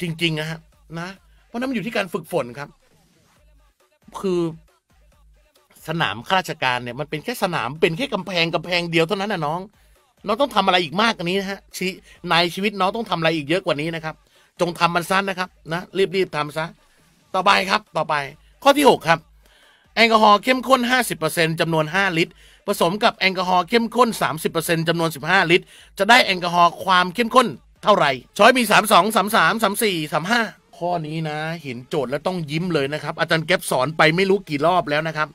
จริงๆนะฮะนะเพราะนั้นมันอยู่ที่การฝึกฝนครับคือสนามข้าราชการเนี่ยมันเป็นแค่สนามเป็นแค่กำแพงเดียวเท่านั้นนะน้องต้องทำอะไรอีกมากกว่านี้นะฮะชีวิตน้องต้องทำอะไรอีกเยอะกว่านี้นะครับจงทำมันซะนะครับนะรีบทำซะต่อไปครับต่อไปข้อที่6ครับแอลกอฮอล์เข้มข้น 50% จำนวน5ลิตรผสมกับแอลกอฮอล์เข้มข้น 30% จำนวน15ลิตรจะได้แอลกอฮอล์ความเข้มข้นเท่าไหร่ช้อยมี32 33 34 35ข้อนี้นะเห็นโจทย์แล้วต้องยิ้มเลยนะครับอาจารย์แก๊ปสอนไปไม่รู้กี่รอบแล้วนะครับ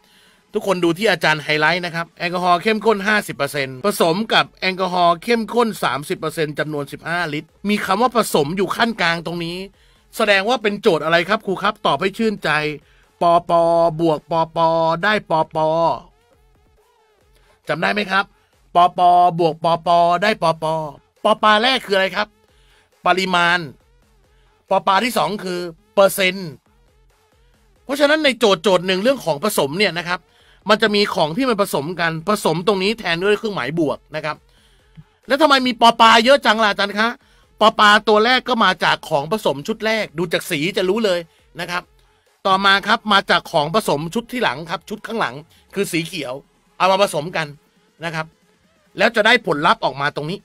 ทุกคนดูที่อาจารย์ไฮไลท์นะครับแอลกอฮอล์เข้มข้น 50% ผสมกับแอลกอฮอล์เข้มข้น 30% จำนวน15ลิตรมีคำว่าผสมอยู่ขั้นกลางตรงนี้แสดงว่าเป็นโจทย์อะไรครับครูครับตอบให้ชื่นใจปปบวกปปได้ปปจำได้ไหมครับปปบวกปปได้ปปปแรกคืออะไรครับปริมาณปที่2คือเปอร์เซ็นต์เพราะฉะนั้นในโจทย์หนึ่งเรื่องของผสมเนี่ยนะครับมันจะมีของที่มันผสมกันผสมตรงนี้แทนด้วยเครื่องหมายบวกนะครับแล้วทำไมมีปเยอะจังล่ะอาจารย์คะปตัวแรกก็มาจากของผสมชุดแรกดูจากสีจะรู้เลยนะครับต่อมาครับมาจากของผสมชุดที่หลังครับชุดข้างหลังคือสีเขียวเอามาผสมกันนะครับแล้วจะได้ผลลัพธ์ออกมาตรงนี้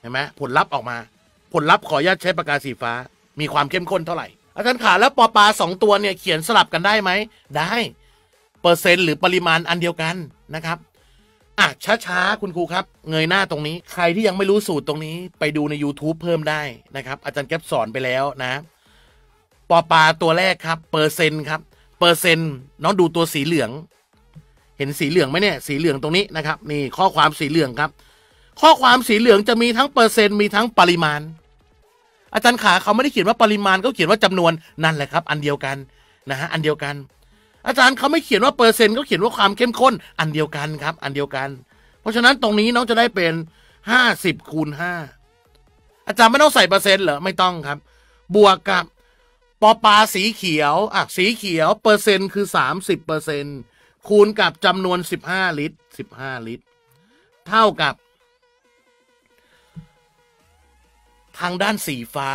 เห็นไหมผลลัพธ์ออกมาผลลัพธ์ขออนุญาตใช้ปากกาสีฟ้ามีความเข้มข้นเท่าไหร่อาจารย์ขาแล้วปลา2ตัวเนี่ยเขียนสลับกันได้ไหมได้เปอร์เซ็นต์หรือปริมาณอันเดียวกันนะครับอ่ะช้าๆคุณครูครับเงยหน้าตรงนี้ใครที่ยังไม่รู้สูตรตรงนี้ไปดูใน YouTube เพิ่มได้นะครับอาจารย์แก๊ปสอนไปแล้วนะปลาตัวแรกครับเปอร์เซ็นต์ครับเปอร์เซ็นต์น้องดูตัวสีเหลืองเห็นสีเหลืองไหมเนี่ยสีเหลืองตรงนี้นะครับนี่ข้อความสีเหลืองครับข้อความสีเหลืองจะมีทั้งเปอร์เซ็นต์มีทั้งปริมาณอาจารย์ขาเขาไม่ได้เขียนว่าปริมาณเขาเขียนว่าจำนวนนั่นแหละครับอันเดียวกันนะฮะอันเดียวกันอาจารย์เขาไม่เขียนว่าเปอร์เซ็นต์เขาเขียนว่าความเข้มข้นอันเดียวกันครับอันเดียวกันเพราะฉะนั้นตรงนี้น้องจะได้เป็น50 คูณ 5อาจารย์ไม่ต้องใส่เปอร์เซ็นต์เหรอไม่ต้องครับบวกกับปลาสีเขียวอ่ะสีเขียวเปอร์เซ็นต์คือ 30% คูณกับจำนวน15ลิตรเท่ากับทางด้านสีฟ้า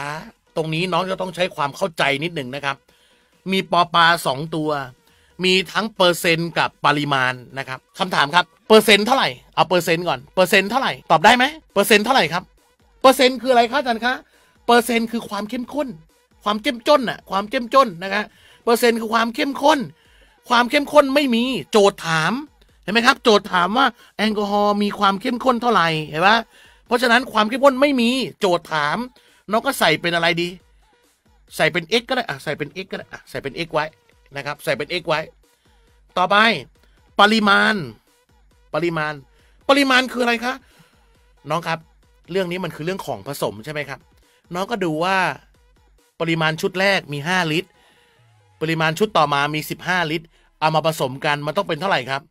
ตรงนี้น้องจะต้องใช้ความเข้าใจนิดหนึ่งนะครับมีปลา2ตัวมีทั้งเปอร์เซ็นต์กับปริมาณนะครับคำถามครับเปอร์เซ็นต์เท่าไหร่เอาเปอร์เซ็นต์ก่อนเปอร์เซ็นต์เท่าไหร่ตอบได้ไหมเปอร์เซ็นต์เท่าไหร่ครับเปอร์เซ็นต์คืออะไรครับอาจารย์คะเปอร์เซ็นต์คือความเข้มข้นความเข้มจนน่ะความเข้มจนนะครับเปอร์เซ็นต์คือความเข้มข้นความเข้มข้นไม่มีโจทย์ถามเห็นไหมครับโจทย์ถามว่าแอลกอฮอล์มีความเข้มข้นเท่าไหร่เห็นไหมเพราะฉะนั้นความเข้มข้นไม่มีโจทย์ถามน้องก็ใส่เป็นอะไรดีใส่เป็น x ก็ได้ใส่เป็น x ก็ได้ใส่เป็น x ไว้นะครับใส่เป็น x ไว้ต่อไปปริมาณคืออะไรคะน้องครับเรื่องนี้มันคือเรื่องของผสมใช่ไหมครับน้องก็ดูว่าปริมาณชุดแรกมี5ลิตรปริมาณชุดต่อมามี15ลิตรเอามาผสมกันมันต้องเป็นเท่าไหร่ครับ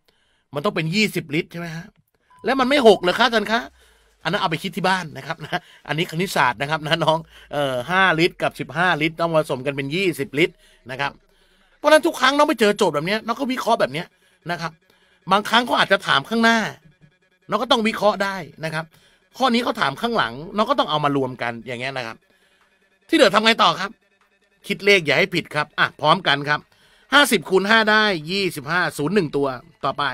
มันต้องเป็น20ลิตรใช่ไหมฮะแล้วมันไม่6เลยคะอาจารย์คะอันนั้นเอาไปคิดที่บ้านนะครับนะอันนี้คณิตศาสตร์นะครับนะน้อง5ลิตรกับ15ลิตรต้องผสมกันเป็น20ลิตรนะครับเพราะฉะนั้นทุกครั้งน้องไปเจอโจทย์แบบนี้น้องก็วิเคราะห์แบบนี้นะครับบางครั้งเขาอาจจะถามข้างหน้าน้องก็ต้องวิเคราะห์ได้นะครับข้อนี้เขาถามข้างหลังน้องก็ต้องเอามารวมกันอย่างเงี้ยนะครับที่เหลือทำไงต่อครับคิดเลขอย่าให้ผิดครับอ่ะพร้อมกันครับ50 คูณ 5ได้25 01ตัวต่อไป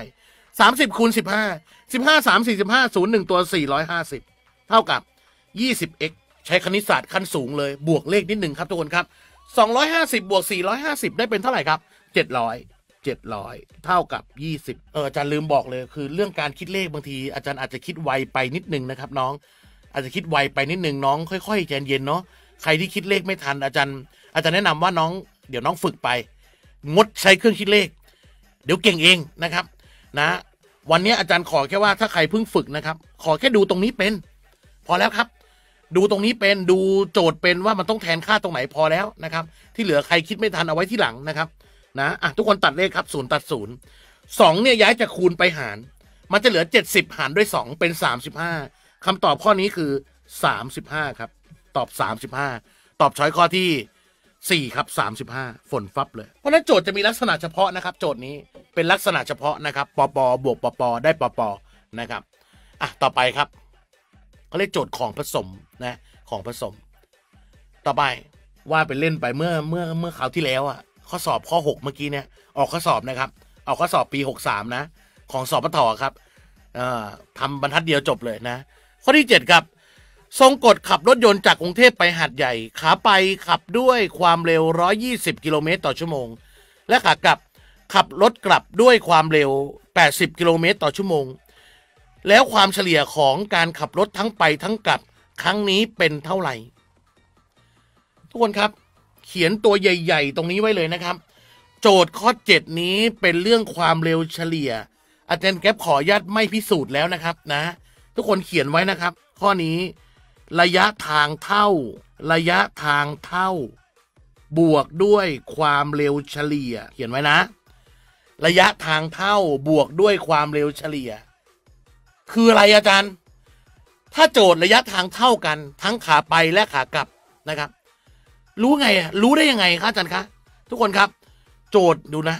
30 คูณ 15 15 3 45 01ตัว450เท่ากับ20x ใช้คณิตศาสตร์ขั้นสูงเลยบวกเลขนิดหนึ่งครับทุกคนครับ250บวก450ได้เป็นเท่าไหร่ครับ700เท่ากับ20อาจารย์ลืมบอกเลยคือเรื่องการคิดเลขบางทีอาจารย์อาจจะคิดไวไปนิดนึงนะครับน้องอาจจะคิดไวไปนิดนึงน้องค่อยๆใจเย็นเนาะใครที่คิดเลขไม่ทันอาจารย์แนะนำว่าน้องเดี๋ยวน้องฝึกไปงดใช้เครื่องคิดเลขเดี๋ยวเก่งเองนะครับนะวันนี้อาจารย์ขอแค่ว่าถ้าใครเพิ่งฝึกนะครับขอแค่ดูตรงนี้เป็นพอแล้วครับดูตรงนี้เป็นดูโจทย์เป็นว่ามันต้องแทนค่าตรงไหนพอแล้วนะครับที่เหลือใครคิดไม่ทันเอาไว้ที่หลังนะครับนะอ่ะทุกคนตัดเลขครับ0ตัด0 2เนี่ยย้ายจากคูณไปหารมันจะเหลือ70หารด้วย2เป็น35คำตอบข้อนี้คือ35ครับตอบ35ตอบช้อยข้อที่4ครับ35ฝนฟับเลยเพราะฉะนั้นโจทย์จะมีลักษณะเฉพาะนะครับโจทย์นี้เป็นลักษณะเฉพาะนะครับปปบวกปปได้ปปนะครับอ่ะต่อไปครับเขาเรียกโจทย์ของผสมนะของผสมต่อไป ว่าไปเล่นไปเมื่อคราวที่แล้วอ่ะข้อสอบข้อ6เมื่อกี้เนี่ยออกข้อสอบนะครับออกข้อสอบปี63นะของสปท.ครับทำบรรทัดเดียวจบเลยนะข้อที่7ครับทรงกฎขับรถยนต์จากกรุงเทพไปหาดใหญ่ขาไปขับด้วยความเร็ว120กิโลเมตรต่อชั่วโมงและขากลับขับรถกลับด้วยความเร็ว80กิโลเมตรต่อชั่วโมงแล้วความเฉลี่ยของการขับรถทั้งไปทั้งกลับครั้งนี้เป็นเท่าไหร่ทุกคนครับเขียนตัวใหญ่ๆตรงนี้ไว้เลยนะครับโจทย์ข้อ7นี้เป็นเรื่องความเร็วเฉลี่ยอาจารย์แก๊ปขออนุญาตไม่พิสูจน์แล้วนะครับนะทุกคนเขียนไว้นะครับข้อนี้ระยะทางเท่าบวกด้วยความเร็วเฉลี่ยเขียนไว้นะระยะทางเท่าบวกด้วยความเร็วเฉลี่ยคืออะไรอาจารย์ถ้าโจทย์ระยะทางเท่ากันทั้งขาไปและขากลับนะครับรู้ไงรู้ได้ยังไงครับอาจารย์คะทุกคนครับโจทย์ดูนะ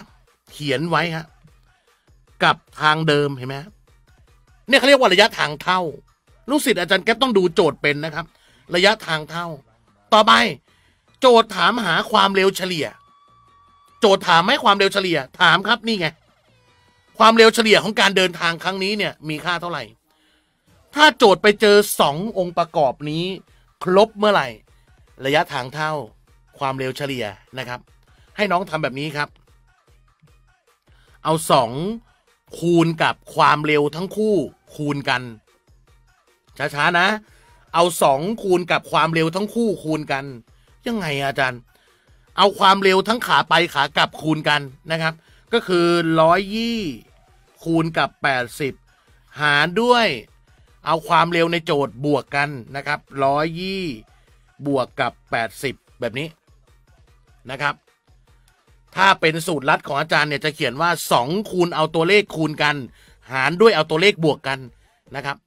เขียนไว้ฮะกับทางเดิมเห็นไหมเนี่ยเขาเรียกว่าระยะทางเท่าลูกศิษย์อาจารย์แก๊ปต้องดูโจทย์เป็นนะครับระยะทางเท่าต่อไปโจทย์ถามหาความเร็วเฉลี่ยโจทย์ถามไหมความเร็วเฉลี่ยถามครับนี่ไงความเร็วเฉลี่ยของการเดินทางครั้งนี้เนี่ยมีค่าเท่าไหร่ถ้าโจทย์ไปเจอ2องค์ประกอบนี้ครบเมื่อไหร่ระยะทางเท่าความเร็วเฉลี่ยนะครับให้น้องทำแบบนี้ครับเอา2คูณกับความเร็วทั้งคู่คูณกันช้าๆนะเอา2คูณกับความเร็วทั้งคู่คูณกันยังไงอาจารย์เอาความเร็วทั้งขาไปขากลับคูณกันนะครับก็คือ120คูณกับ80หารด้วยเอาความเร็วในโจทย์บวกกันนะครับ120บวกกับ80แบบนี้นะครับถ้าเป็นสูตรลัดของอาจารย์เนี่ยจะเขียนว่า2คูณเอาตัวเลขคูณกันหารด้วยเอาตัวเลขบวกกันนะครับ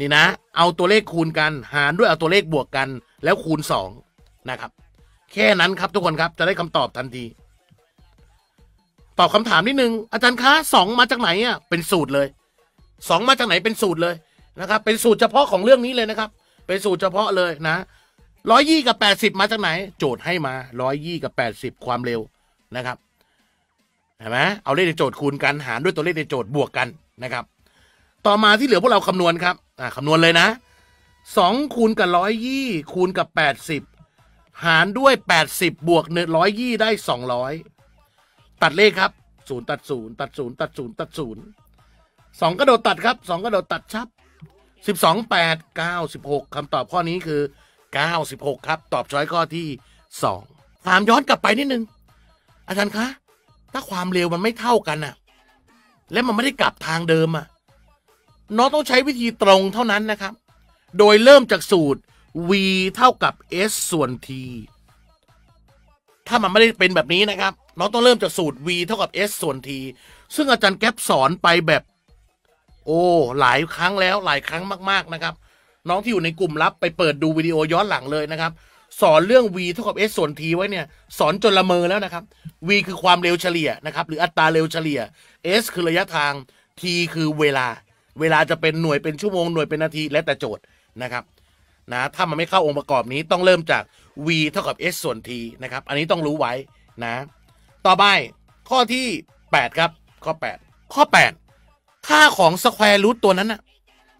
นี่นะเอาตัวเลขคูณกันหารด้วยเอาตัวเลขบวกกันแล้วคูณ2นะครับแค่นั้นครับทุกคนครับจะได้คำตอบทันทีตอบคำถามนิดนึงอาจารย์คะ2มาจากไหนอ่ะเป็นสูตรเลย2มาจากไหนเป็นสูตรเลยนะครับเป็นสูตรเฉพาะของเรื่องนี้เลยนะครับเป็นสูตรเฉพาะเลยนะ120กับ80มาจากไหนโจทย์ให้มา120กับ80ความเร็วนะครับเห็นไหมเอาเลขในโจทย์คูณกันหารด้วยตัวเลขในโจทย์บวกกันนะครับต่อมาที่เหลือพวกเราคำนวณครับคำนวณเลยนะ2คูณกับ120คูณกับ80หารด้วย80บวก120ได้200ตัดเลขครับ0ตัด0ตัด0ตัด0ตัด0 2กระโดดตัดครับ2กระโดดตัดชับ12 8 96คำตอบข้อนี้คือ96ครับตอบช้อยข้อที่2ถามย้อนกลับไปนิดนึงอาจารย์คะถ้าความเร็วมันไม่เท่ากันน่ะและมันไม่ได้กลับทางเดิมอ่ะน้องต้องใช้วิธีตรงเท่านั้นนะครับโดยเริ่มจากสูตร v เท่ากับ s ส่วน t ถ้ามันไม่ได้เป็นแบบนี้นะครับน้องต้องเริ่มจากสูตร v เท่ากับ s ส่วน t ซึ่งอาจารย์แก๊ปสอนไปแบบโอ้หลายครั้งแล้วหลายครั้งมากๆนะครับน้องที่อยู่ในกลุ่มลับไปเปิดดูวิดีโอย้อนหลังเลยนะครับสอนเรื่อง v เท่ากับ s ส่วน t ไว้เนี่ยสอนจนละเมอแล้วนะครับ v คือความเร็วเฉลี่ยนะครับหรืออัตราเร็วเฉลี่ย s คือระยะทาง t คือเวลาจะเป็นหน่วยเป็นชั่วโมงหน่วยเป็นนาทีและแต่โจทย์นะครับนะถ้ามันไม่เข้าองค์ประกอบนี้ต้องเริ่มจาก v เท่ากับ s ส่วน t นะครับอันนี้ต้องรู้ไว้นะต่อไปข้อที่8ครับข้อ8ค่าของสแควร์รูทตัวนั้นนะ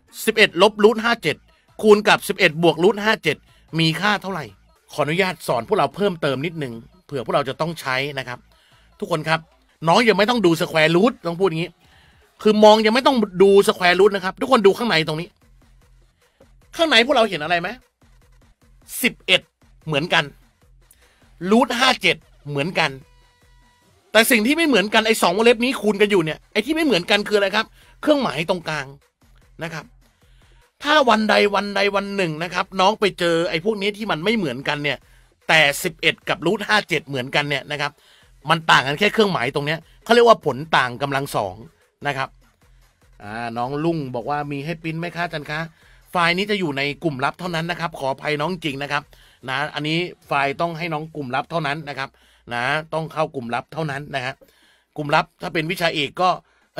11ลบรูท57คูณกับ11บวกรูท57มีค่าเท่าไหร่ขออนุญาตสอนพวกเราเพิ่มเติมนิดนึงเผื่อพวกเราจะต้องใช้นะครับทุกคนครับน้องยังไม่ต้องดูสแควร์รูทต้องพูดอย่างนี้คือมองยังไม่ต้องดูสแควร์รูทนะครับทุกคนดูข้างในตรงนี้ข้างในพวกเราเห็นอะไรไหม11เหมือนกันรูท57เหมือนกันแต่สิ่งที่ไม่เหมือนกันไอ้2วงเล็บนี้คูณกันอยู่เนี่ยไอ้ที่ไม่เหมือนกันคืออะไรครับเครื่องหมายตรงกลางนะครับถ้าวันหนึ่งนะครับน้องไปเจอไอ้พวกนี้ที่มันไม่เหมือนกันเนี่ยแต่11กับรูท57เหมือนกันเนี่ยนะครับมันต่างกันแค่เครื่องหมายตรงเนี้ยเขาเรียกว่าผลต่างกำลัง2นะครับน้องลุงบอกว่ามีให้ปริ้นไหมคะอาจารย์คะไฟล์นี้จะอยู่ในกลุ่มลับเท่านั้นนะครับขออภัยน้องจริงนะครับนะอันนี้ไฟล์ต้องให้น้องกลุ่มลับเท่านั้นนะครับนะต้องเข้ากลุ่มลับเท่านั้นนะฮะกลุ่มลับถ้าเป็นวิชาเอกก็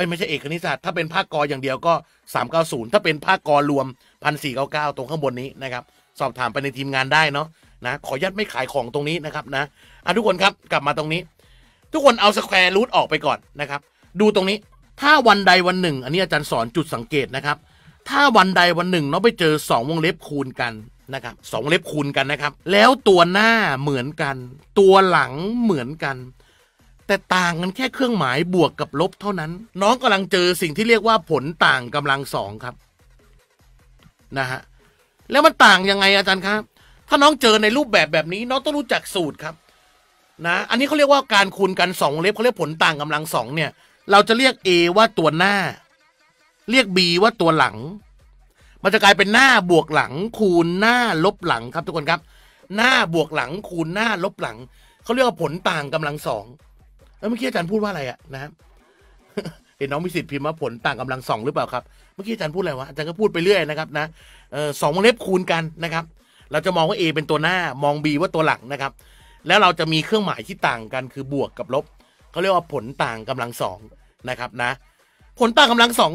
ไม่ใช่เอกคณิตศาสตร์ถ้าเป็นภาคกออย่างเดียวก็390ถ้าเป็นภาคกอรวม1499ตรงข้างบนนี้นะครับสอบถามไปในทีมงานได้เนาะ นะขอยัดไม่ขายของตรงนี้นะครับนะทุกคนครับกลับมาตรงนี้ทุกคนเอาสแควร์รูทออกไปก่อนนะครับดูตรงนี้ถ้าวันใดวันหนึ่งอันนี้อาจารย์สอนจุดสังเกตนะครับถ้าวันใดวันหนึ่งเราไปเจอ2วงเล็บคูณกันนะครับสองวงเล็บคูณกันนะครับแล้วตัวหน้าเหมือนกันตัวหลังเหมือนกันแต่ต่างกันแค่เครื่องหมายบวกกับลบเท่านั้นน้องกำลังเจอสิ่งที่เรียกว่าผลต่างกำลังสองครับนะฮะแล้วมันต่างยังไงอาจารย์ครับถ้าน้องเจอในรูปแบบแบบนี้น้องต้องรู้จักสูตรครับนะอันนี้เขาเรียกว่าการคูณกัน2วงเล็บเขาเรียกผลต่างกำลังสองเนี่ยเราจะเรียก A ว่าตัวหน้าเรียก B ว่าตัวหลังมันจะกลายเป็นหน้าบวกหลังคูณหน้าลบหลังครับทุกคนครับหน้าบวกหลังคูณหน้าลบหลังเขาเรียกว่าผลต่างกำลังสองเมื่อกี้อาจารย์พูดว่าอะไรอะนะครับเห็นน้องมีสิทธิ์พิมพ์ว่าผลต่างกำลังสองหรือเปล่าครับเมื่อกี้อาจารย์พูดอะไรวะอาจารย์ก็พูดไปเรื่อยนะครับนะสองวงเล็บคูณกันนะครับเราจะมองว่า A เป็นตัวหน้ามอง B ว่าตัวหลังนะครับแล้วเราจะมีเครื่องหมายที่ต่างกันคือบวกกับลบเขาเรียกว่าผลต่างกำลังสองนะครับนะผลต่างกำลังสอง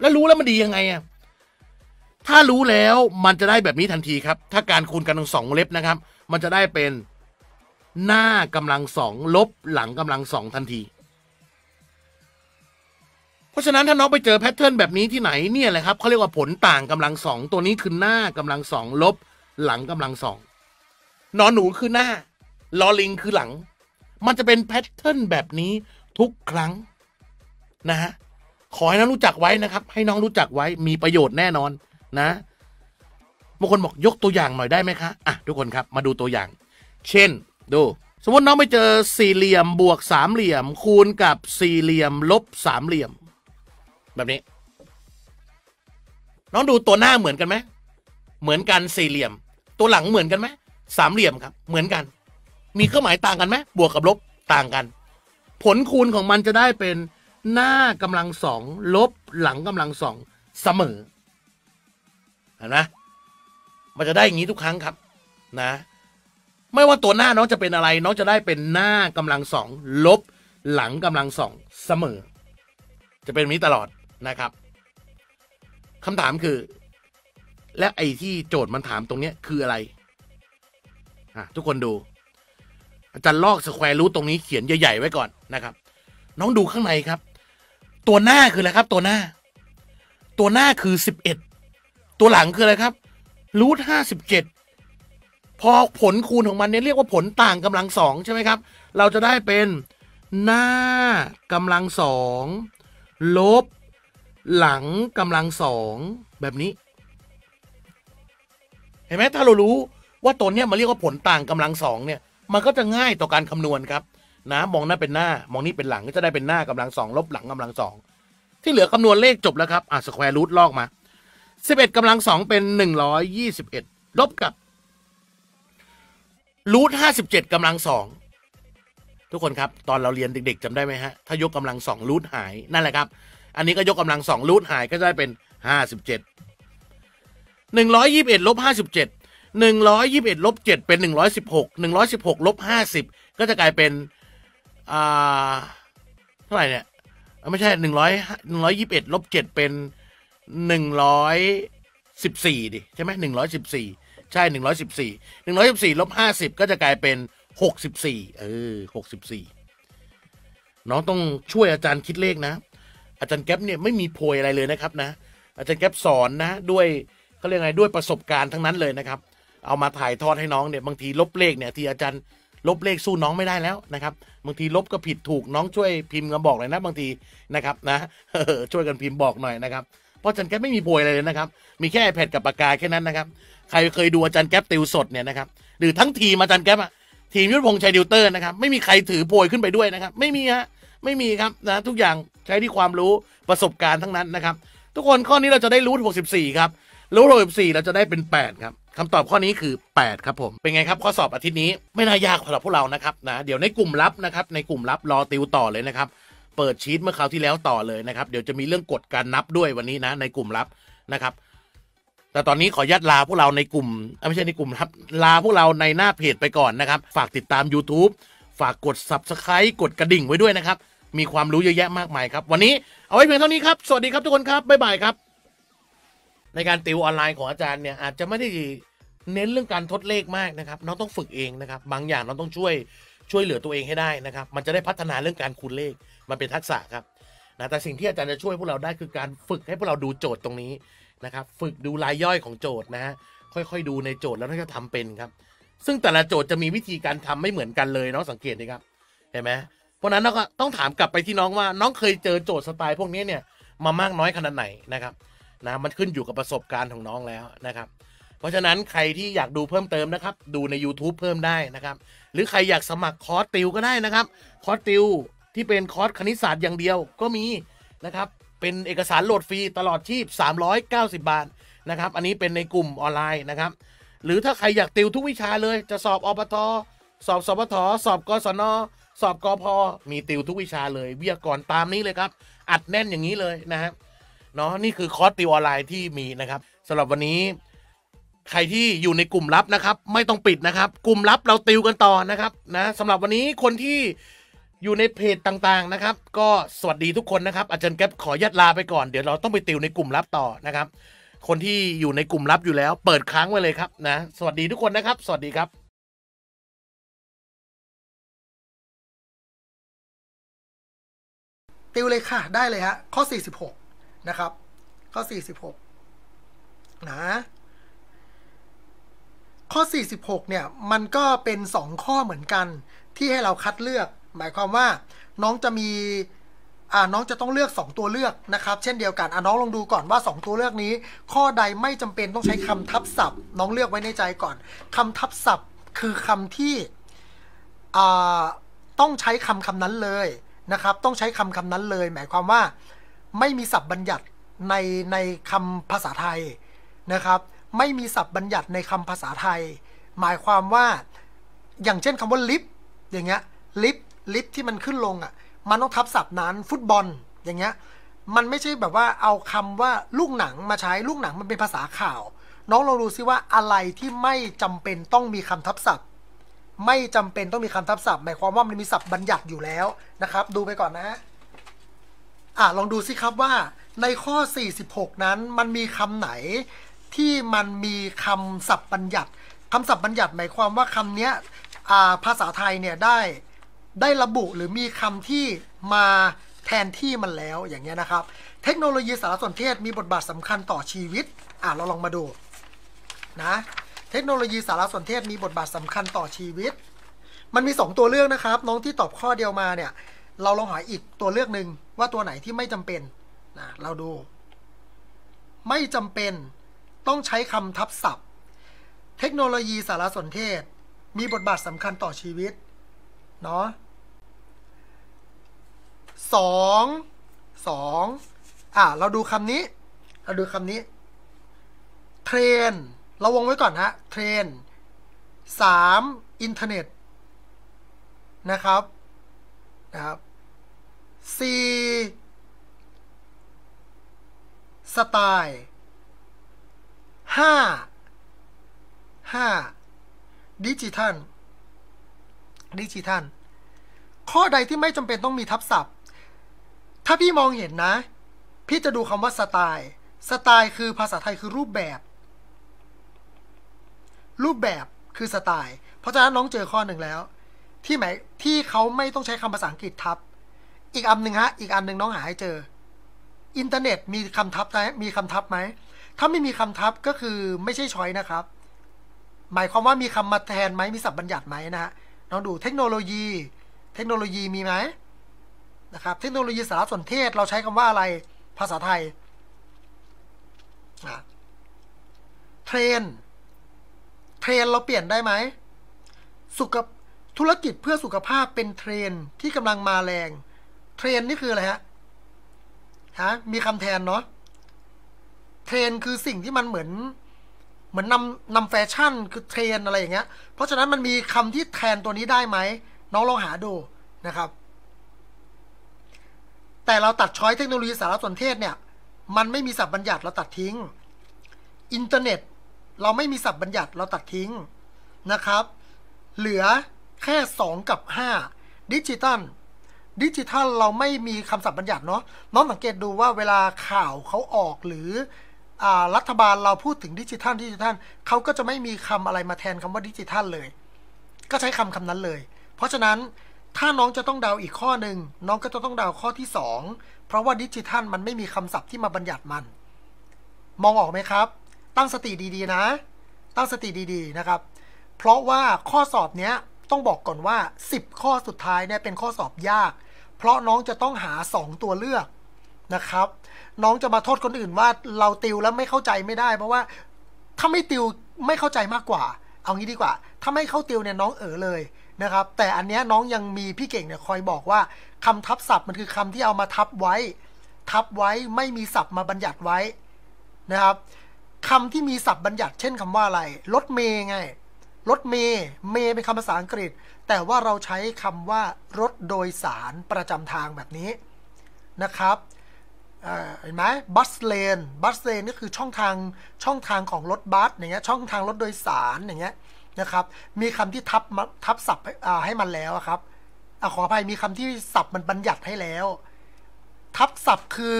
แล้วรู้แล้วมันดียังไงอะถ้ารู้แล้วมันจะได้แบบนี้ทันทีครับถ้าการคูณกันของสองเล็บนะครับมันจะได้เป็นหน้ากำลังสองลบหลังกำลังสองทันทีเพราะฉะนั้นถ้าน้องไปเจอแพทเทิร์นแบบนี้ที่ไหนเนี่ยแหละครับเขาเรียกว่าผลต่างกำลังสองตัวนี้คือหน้ากำลังสองลบหลังกำลังสองนอนหนูคือหน้าลอลิงคือหลังมันจะเป็นแพทเทิร์นแบบนี้ทุกครั้งนะฮะขอให้น้องรู้จักไว้นะครับให้น้องรู้จักไว้มีประโยชน์แน่นอนนะบางคนบอกยกตัวอย่างหน่อยได้ไหมคะอ่ะทุกคนครับมาดูตัวอย่างเช่นดูสมมติน้องไปเจอสี่เหลี่ยมบวกสามเหลี่ยมคูณกับสี่เหลี่ยมลบสามเหลี่ยมแบบนี้น้องดูตัวหน้าเหมือนกันไหมเหมือนกันสี่เหลี่ยมตัวหลังเหมือนกันไหมสามเหลี่ยมครับเหมือนกันมีเครื่องหมายต่างกันไหมบวกกับลบต่างกันผลคูณของมันจะได้เป็นหน้ากำลังสองลบหลังกำลังสองเสมอเห็นไหมมันจะได้อย่างนี้ทุกครั้งครับนะไม่ว่าตัวหน้าน้องจะเป็นอะไรน้องจะได้เป็นหน้ากำลังสองลบหลังกำลังสองเสมอจะเป็นแบบนี้ตลอดนะครับคำถามคือและไอ้ที่โจทย์มันถามตรงเนี้ยคืออะไรทุกคนดูอาจารย์ลอกสแควร์รูทตรงนี้เขียนใหญ่ๆไว้ก่อนนะครับน้องดูข้างในครับตัวหน้าคืออะไรครับตัวหน้าคือ11ตัวหลังคืออะไรครับรูท57พอผลคูณของมันเนี่ยเรียกว่าผลต่างกำลังสองใช่ไหมครับเราจะได้เป็นหน้ากำลังสองลบหลังกำลังสองแบบนี้เห็นไหมถ้าเรารู้ว่าตัวเนี้ยมันเรียกว่าผลต่างกำลังสองเนี่ยมันก็จะง่ายต่อการคำนวณครับนะมองหน้าเป็นหน้ามองนี่เป็นหลังก็จะได้เป็นหน้ากำลังสองลบหลังกำลังสองที่เหลือคำนวณเลขจบแล้วครับสแควร์รูทลอกมา11กำลังสองเป็น121ลบกับรูท57กำลังสองทุกคนครับตอนเราเรียนเด็กๆจำได้ไหมฮะถ้ายกกำลังสองรูทหายนั่นแหละครับอันนี้ก็ยกกำลังสองรูทหายก็ได้เป็น57 121ลบ57 121ลบ7เป็น116 116ลบ50ก็จะกลายเป็นเท่าไหร่เนี่ยไม่ใช่121ลบ7เป็น114ดิใช่ไหม114ใช่114ลบ50ก็จะกลายเป็น6464น้องต้องช่วยอาจารย์คิดเลขนะอาจารย์แก๊ปเนี่ยไม่มีโพยอะไรเลยนะครับนะอาจารย์แก๊ปสอนนะด้วยเขาเรียกไงด้วยประสบการณ์ทั้งนั้นเลยนะครับเอามาถ่ายทอดให้น้องเนี่ยบางทีลบเลขเนี่ยที่อาจารย์ลบเลขสู้น้องไม่ได้แล้วนะครับบางทีลบก็ผิดถูกน้องช่วยพิมพ์กันบอกเลยนะบางทีนะครับนะช่วยกันพิมพ์บอกหน่อยนะครับเพราะอาจารย์แก๊ปไม่มีโพยอะไรเลยนะครับมีแค่ iPad กับปากกาแค่นั้นนะครับใครเคยดูอาจารย์แก๊ปติวสดเนี่ยนะครับหรือทั้งทีมอาจารย์แก๊ปอะทีมยุทธพงษ์ชัยดิวเตอร์นะครับไม่มีใครถือโพยขึ้นไปด้วยนะครับไม่มีฮะไม่มีครับนะทุกอย่างใช้ที่ความรู้ประสบการณ์ทั้งนั้นนะครับทุกคนข้อนี้เราจะได้รูท64ครับรูท64เราจะได้เป็น8ครับคำตอบข้อนี้คือ8ครับผมเป็นไงครับข้อสอบอาทิตย์นี้ไม่น่ายากสำหรับพวกเรานะครับนะเดี๋ยวในกลุ่มลับนะครับในกลุ่มลับรอติวต่อเลยนะครับเปิดชีทเมื่อคราวที่แล้วต่อเลยนะครับเดี๋ยวจะมีเรื่องกฎการนับด้วยวันนี้นะในกลุ่มลับนะครับแต่ตอนนี้ขอยัดลาพวกเราในกลุ่มไม่ใช่ในกลุ่มครับลาพวกเราในหน้าเพจไปก่อนนะครับฝากติดตาม YouTube ฝากกด Subscribe กดกระดิ่งไว้ด้วยนะครับมีความรู้เยอะแยะมากมายครับวันนี้เอาไว้เพียงเท่านี้ครับสวัสดีครับทุกคนครับบ๊ายบายครับในการติวออนไลน์ของอาจารย์เนี่ยอาจจะไม่ได้ เน้นเรื่องการทดเลขมากนะครับน้องต้องฝึกเองนะครับบางอย่างน้องต้องช่วยเหลือตัวเองให้ได้นะครับมันจะได้พัฒนาเรื่องการคูณเลขมันเป็นทักษะครับนะแต่สิ่งที่อาจารย์จะช่วยพวกเราได้คือการฝึกให้พวกเราดูโจทย์ตรงนี้นะครับฝึกดูรายย่อยของโจทย์นะฮะค่อยๆดูในโจทย์แล้วก็ทำเป็นครับซึ่งแต่ละโจทย์จะมีวิธีการทำไม่เหมือนกันเลยน้องสังเกตดีครับเห็นไหมเพราะนั้นเราก็ต้องถามกลับไปที่น้องว่าน้องเคยเจอโจทย์สไตล์พวกนี้เนี่ยมามากน้อยขนาดไหนนะครับนะมันขึ้นอยู่กับประสบการณ์ของน้องแล้วนะครับเพราะฉะนั้นใครที่อยากดูเพิ่มเติมนะครับดูใน YouTube เพิ่มได้นะครับหรือใครอยากสมัครคอร์สติวก็ได้นะครับคอร์สติวที่เป็นคอร์สคณิตศาสตร์อย่างเดียวก็มีนะครับเป็นเอกสารโหลดฟรีตลอดชีพ390 บาทนะครับอันนี้เป็นในกลุ่มออนไลน์นะครับหรือถ้าใครอยากติวทุกวิชาเลยจะสอบอปทสอบสปทสอบกศนสอบกพมีติวทุกวิชาเลยวิทยากรตามนี้เลยครับอัดแน่นอย่างนี้เลยนะครับเนาะนี่คือคอร์สติวออนไลน์ที่มีนะครับสำหรับวันนี้ใครที่อยู่ในกลุ่มลับนะครับไม่ต้องปิดนะครับกลุ่มลับเราติวกันต่อนะครับนะสำหรับวันนี้คนที่อยู่ในเพจต่างๆนะครับก็สวัสดีทุกคนนะครับอาจารย์แก๊ปขอยัดลาไปก่อนเดี๋ยวเราต้องไปติวในกลุ่มลับต่อนะครับคนที่อยู่ในกลุ่มลับอยู่แล้วเปิดค้างไว้เลยครับนะสวัสดีทุกคนนะครับสวัสดีครับติวเลยค่ะได้เลยฮะข้อ46นะครับข้อ46นะข้อ46เนี่ยมันก็เป็น2ข้อเหมือนกันที่ให้เราคัดเลือกหมายความว่าน้องจะมีน้องจะต้องเลือก2ตัวเลือกนะครับเช่นเดียวกันน้องลองดูก่อนว่า2ตัวเลือกนี้ข้อใดไม่จำเป็นต้องใช้คำทับศัพท์น้องเลือกไว้ในใจก่อนคำทับศัพท์คือคำที่ต้องใช้คำนั้นเลยนะครับต้องใช้คำนั้นเลยหมายความว่าไม่มีศัพท์บัญญัติในคำภาษาไทยนะครับไม่มีศัพท์บัญญัติในคำภาษาไทยหมายความว่าอย่างเช่นคำว่าลิฟต์อย่างเงี้ยลิฟต์ที่มันขึ้นลงอ่ะมันต้องทับศัพท์นั้นฟุตบอลอย่างเงี้ยมันไม่ใช่แบบว่าเอาคำว่าลูกหนังมาใช้ลูกหนังมันเป็นภาษาข่าวน้องลองดูซิว่าอะไรที่ไม่จำเป็นต้องมีคำทับศัพท์ไม่จำเป็นต้องมีคำทับศัพท์หมายความว่ามันมีศัพท์บัญญัติอยู่แล้วนะครับดูไปก่อนนะลองดูซิครับว่าในข้อ46นั้นมันมีคำไหนที่มันมีคำศัพท์บัญญัติคำศัพท์บัญญัติหมายความว่าคำนี้ภาษาไทยเนี่ยได้ระบุหรือมีคำที่มาแทนที่มันแล้วอย่างเงี้ยนะครับเทคโนโลยีสารสนเทศมีบทบาทสำคัญต่อชีวิตเราลองมาดูนะเทคโนโลยีสารสนเทศมีบทบาทสำคัญต่อชีวิตมันมี2ตัวเลือกนะครับน้องที่ตอบข้อเดียวมาเนี่ยเราลองหาอีกตัวเลือกหนึ่งว่าตัวไหนที่ไม่จำเป็นนะเราดูไม่จำเป็นต้องใช้คำทับศัพท์เทคโนโลยีสารสนเทศมีบทบาทสำคัญต่อชีวิตเนาะเราดูคำนี้เทรนเราวงไว้ก่อนฮะเทรน3อินเทอร์เน็ตนะครับ4สไตล์5ดิจิทัลข้อใดที่ไม่จำเป็นต้องมีทับศัพท์ถ้าพี่มองเห็นนะพี่จะดูคำว่าสไตล์คือภาษาไทยคือรูปแบบคือสไตล์เพราะฉะนั้นน้องเจอข้อหนึ่งแล้วที่เขาไม่ต้องใช้คำภาษาอังกฤษทับอีกอันหนึ่งฮะอีกอันหนึ่งน้องหาให้เจออินเทอร์เน็ตมีคำทับไหมถ้าไม่มีคำทับก็คือไม่ใช่ช้อยนะครับหมายความว่ามีคำมาแทนไหมมีศัพท์บัญญัติไหมนะฮะน้องดูเทคโนโลยีมีไหมนะครับเทคโนโลยีสารสนเทศเราใช้คำว่าอะไรภาษาไทยเทรนเราเปลี่ยนได้ไหมธุรกิจเพื่อสุขภาพเป็นเทรนที่กำลังมาแรงเทรนนี่คืออะไรฮะมีคำแทนเนาะเทรนคือสิ่งที่มันเหมือนนำแฟชั่นคือเทรนอะไรอย่างเงี้ยเพราะฉะนั้นมันมีคำที่แทนตัวนี้ได้ไหมน้องลองหาดูนะครับแต่เราตัดช้อยเทคโนโลยีสารสนเทศเนี่ยมันไม่มีศัพท์บัญญัติเราตัดทิ้งอินเทอร์เน็ตเราไม่มีศัพท์บัญญัติเราตัดทิ้งนะครับเหลือแค่2กับ5ดิจิทัลเราไม่มีคำศัพท์บัญญัติเนาะน้องสังเกตดูว่าเวลาข่าวเขาออกหรือ รัฐบาลเราพูดถึงดิจิทัลเขาก็จะไม่มีคำอะไรมาแทนคำว่าดิจิทัลเลยก็ใช้คำนั้นเลยเพราะฉะนั้นถ้าน้องจะต้องเดาอีกข้อหนึ่งน้องก็จะต้องเดาข้อที่2เพราะว่าดิจิทัลมันไม่มีคำศัพท์ที่มาบัญญัติมันมองออกไหมครับตั้งสติดีๆนะตั้งสติดีๆนะครับเพราะว่าข้อสอบเนี้ยต้องบอกก่อนว่า10ข้อสุดท้ายเนี่ยเป็นข้อสอบยากเพราะน้องจะต้องหา2ตัวเลือกนะครับน้องจะมาโทษคนอื่นว่าเราติวแล้วไม่เข้าใจไม่ได้เพราะว่าถ้าไม่ติวไม่เข้าใจมากกว่าเอางี้ดีกว่าถ้าไม่เข้าติวเนี่ยน้องเลยนะครับแต่อันเนี้ยน้องยังมีพี่เก่งเนี่ยคอยบอกว่าคำทับศัพท์มันคือคำที่เอามาทับไว้ไม่มีศัพท์มาบัญญัติไว้นะครับคำที่มีศัพท์บัญญัติเช่นคำว่าอะไรรถเมย์ไงรถเมย์เป็นคำภาษาอังกฤษแต่ว่าเราใช้คำว่ารถโดยสารประจำทางแบบนี้นะครับเห็นไหมบัสเลนก็คือช่องทางของรถบัสอย่างเงี้ยช่องทางรถโดยสารอย่างเงี้ยนะครับมีคำที่ทับศัพท์ให้มันแล้วครับขออภัยมีคำที่ศัพท์มันบัญญัติให้แล้วทับศัพท์คือ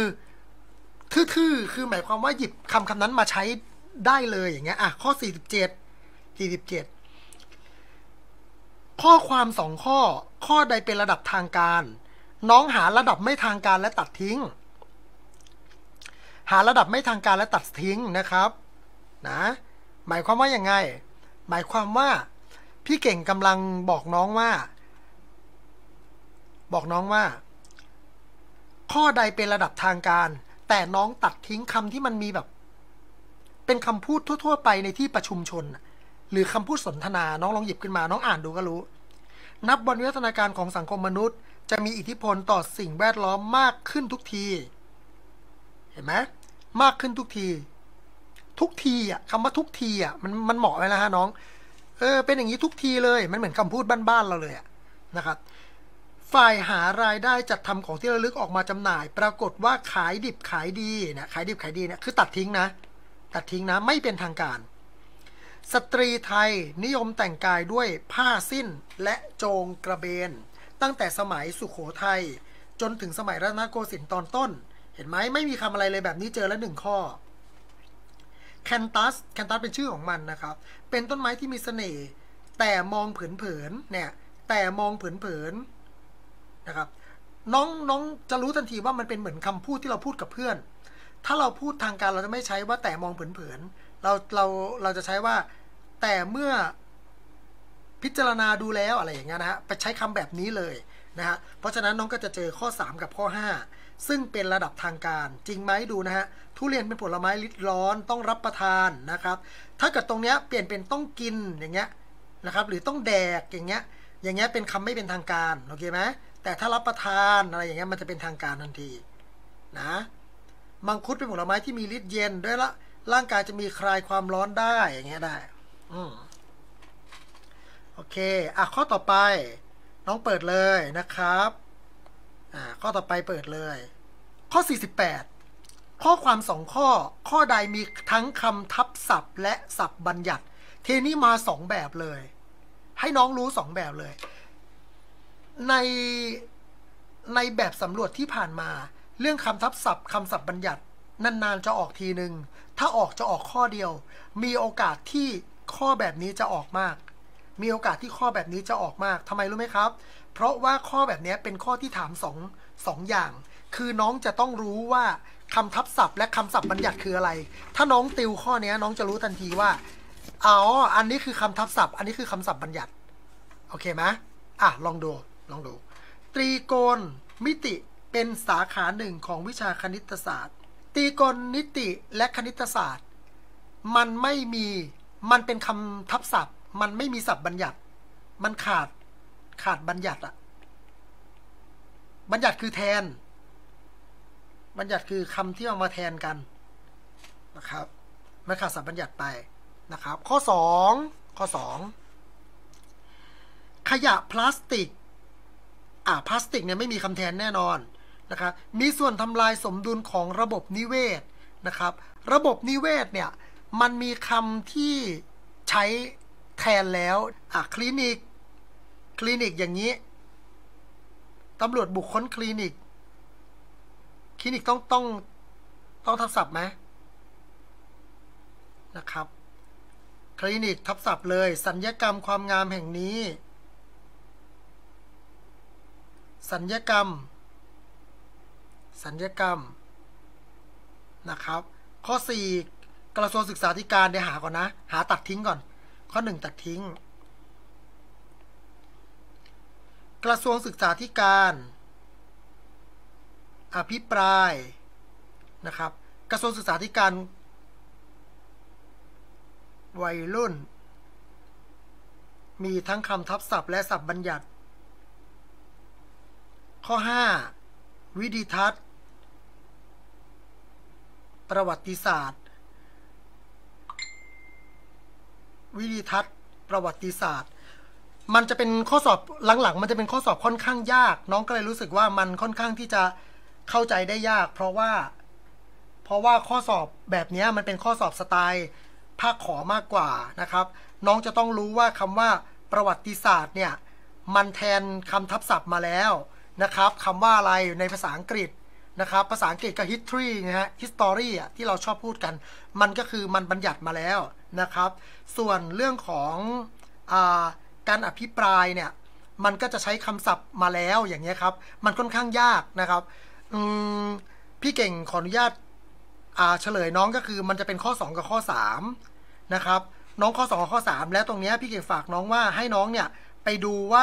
ทื่อๆคือหมายความว่าหยิบคำนั้นมาใช้ได้เลยอย่างเงี้ยข้อ47ข้อความ2ข้อใดเป็นระดับทางการน้องหาระดับไม่ทางการและตัดทิ้งหาระดับไม่ทางการและตัดทิ้งนะครับนะหมายความว่ายังไงหมายความว่าพี่เก่งกำลังบอกน้องว่าข้อใดเป็นระดับทางการแต่น้องตัดทิ้งคำที่มันมีแบบเป็นคำพูดทั่วๆไปในที่ประชุมชนหรือคำพูดสนทนาน้องลองหยิบขึ้นมาน้องอ่านดูก็รู้นับบนวิวัฒนาการของสังคมมนุษย์จะมีอิทธิพลต่อสิ่งแวดล้อมมากขึ้นทุกทีเห็นไหมมากขึ้นทุกทีคำว่าทุกทีมันเหมาะเลยนะฮะน้องเป็นอย่างนี้ทุกทีเลยมันเหมือนคำพูดบ้านๆเราเลยนะครับฝ่ายหารายได้จัดทำของที่ระลึกออกมาจำหน่ายปรากฏว่าขายดิบขายดีเนี่ยคือตัดทิ้งนะไม่เป็นทางการสตรีไทยนิยมแต่งกายด้วยผ้าสิ้นและโจงกระเบนตั้งแต่สมัยสุโขทัยจนถึงสมัยรัตนโกสินทร์ตอนต้นเห็นไหมไม่มีคำอะไรเลยแบบนี้เจอแล้ว1ข้อแคนตัสเป็นชื่อของมันนะครับเป็นต้นไม้ที่มีเสน่ห์แต่มองเผินเนี่ยแต่มองเผินนะครับน้องจะรู้ทันทีว่ามันเป็นเหมือนคำพูดที่เราพูดกับเพื่อนถ้าเราพูดทางการเราจะไม่ใช้ว่าแต่มองเผินเราจะใช้ว่าแต่เมื่อพิจารณาดูแล้วอะไรอย่างเงี้ยนะฮะไปใช้คำแบบนี้เลยนะฮะเพราะฉะนั้นน้องก็จะเจอข้อ3กับข้อ5ซึ่งเป็นระดับทางการจริงไหมดูนะฮะทุเรียนเป็นผลไม้ลิ้นร้อนต้องรับประทานนะครับถ้าเกิดตรงเนี้ยเปลี่ยนเป็นต้องกินอย่างเงี้ยนะครับหรือต้องแดกอย่างเงี้ยเป็นคำไม่เป็นทางการโอเคไหมแต่ถ้ารับประทานอะไรอย่างเงี้ยมันจะเป็นทางการทันทีนะมังคุดเป็นผลไม้ที่มีฤทธิ์เย็นด้วยละร่างกายจะมีคลายความร้อนได้อย่างเงี้ยได้โอเคข้อต่อไปน้องเปิดเลยนะครับข้อต่อไปเปิดเลยข้อ48ข้อความ2ข้อใดมีทั้งคำทับศัพท์และศัพท์บัญญัติเทนี่มา2แบบเลยให้น้องรู้2แบบเลยในแบบสำรวจที่ผ่านมาเรื่องคำทับศัพท์คำศัพท์บัญญัตินานๆจะออกทีนึงถ้าออกจะออกข้อเดียวมีโอกาสที่ข้อแบบนี้จะออกมากมีโอกาสที่ข้อแบบนี้จะออกมากทำไมรู้ไหมครับเพราะว่าข้อแบบนี้เป็นข้อที่ถามสองอย่างคือน้องจะต้องรู้ว่าคำทับศัพท์และคำศัพท์บัญญัติคืออะไรถ้าน้องติวข้อนี้น้องจะรู้ทันทีว่าอันนี้คือคำทับศัพท์อันนี้คือคำศัพท์บัญญัติโอเคไหมลองดูตรีโกณมิติเป็นสาขาหนึ่งของวิชาคณิตศาสตร์ตรีโกณมิติและคณิตศาสตร์มันเป็นคำทับศัพท์มันไม่มีศัพท์บัญญัติมันขาดบัญญัติบัญญัติคือแทนบัญญัติคือคำที่เอามาแทนกันนะครับมันขาดศัพท์บัญญัติไปนะครับข้อ2ขยะพลาสติกพลาสติกเนี่ยไม่มีคำแทนแน่นอนนะครับมีส่วนทำลายสมดุลของระบบนิเวศนะครับระบบนิเวศเนี่ยมันมีคำที่ใช้แทนแล้วคลินิกอย่างนี้ตำรวจบุคคลคลินิกต้องทับศัพท์ไหม นะครับคลินิกทับศัพท์เลยสัญญกรรมความงามแห่งนี้สัญญกรรมนะครับข้อ4กระทรวงศึกษาธิการเดี๋ยวหาก่อนนะหาตัดทิ้งก่อนข้อ1ตัดทิ้งกระทรวงศึกษาธิการอภิปรายนะครับกระทรวงศึกษาธิการวัยรุ่นมีทั้งคำทับศัพท์และศัพท์บัญญัติข้อ5วิดิทัศน์ประวัติศาสตร์วิดิทัศน์ประวัติศาสตร์มันจะเป็นข้อสอบหลังๆมันจะเป็นข้อสอบค่อนข้างยากน้องก็เลยรู้สึกว่ามันค่อนข้างที่จะเข้าใจได้ยากเพราะว่าข้อสอบแบบนี้มันเป็นข้อสอบสไตล์ภาคขอมากกว่านะครับน้องจะต้องรู้ว่าคำว่าประวัติศาสตร์เนี่ยมันแทนคำทับศัพท์มาแล้วนะครับคำว่าอะไรในภาษาอังกฤษนะครับภาษาอังกฤษก็ history นะฮะ history ที่เราชอบพูดกันมันก็คือมันบัญญัติมาแล้วนะครับส่วนเรื่องของการอภิปรายเนี่ยมันก็จะใช้คำศัพท์มาแล้วอย่างเงี้ยครับมันค่อนข้างยากนะครับพี่เก่งขออนุญาตเฉลยน้องก็คือมันจะเป็นข้อ2กับข้อ3นะครับน้องข้อ2กับข้อ3แล้วตรงเนี้ยพี่เก่งฝากน้องว่าให้น้องเนี่ยไปดูว่